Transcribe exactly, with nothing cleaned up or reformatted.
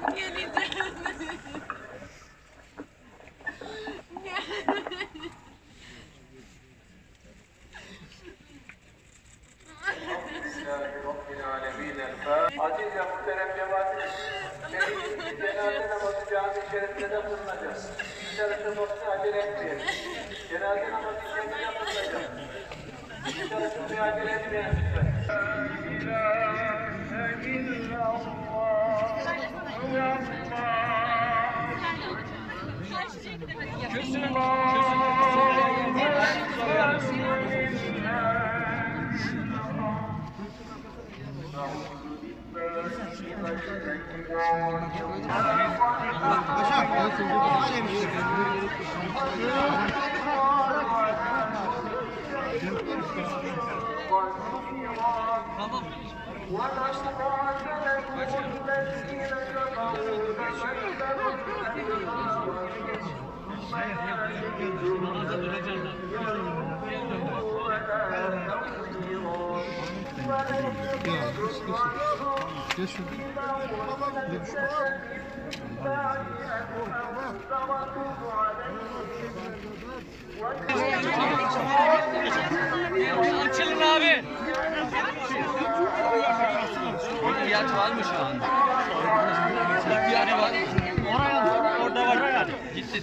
Aziz ve muhterem cemaatimiz, şehidimizin cenaze namazı cami şerefinde de kılınacağız. Cenaze namazını acele etmeyelim. Cenaze namazı şerefinde de kılınacağız. Cenaze namazını acele etmeyelim lütfen. Kürsünün, Geçin. Açılın abi. İhtiyaç var mı şu anda? İhtiyacı var. Oraya, orada var yani. Gitti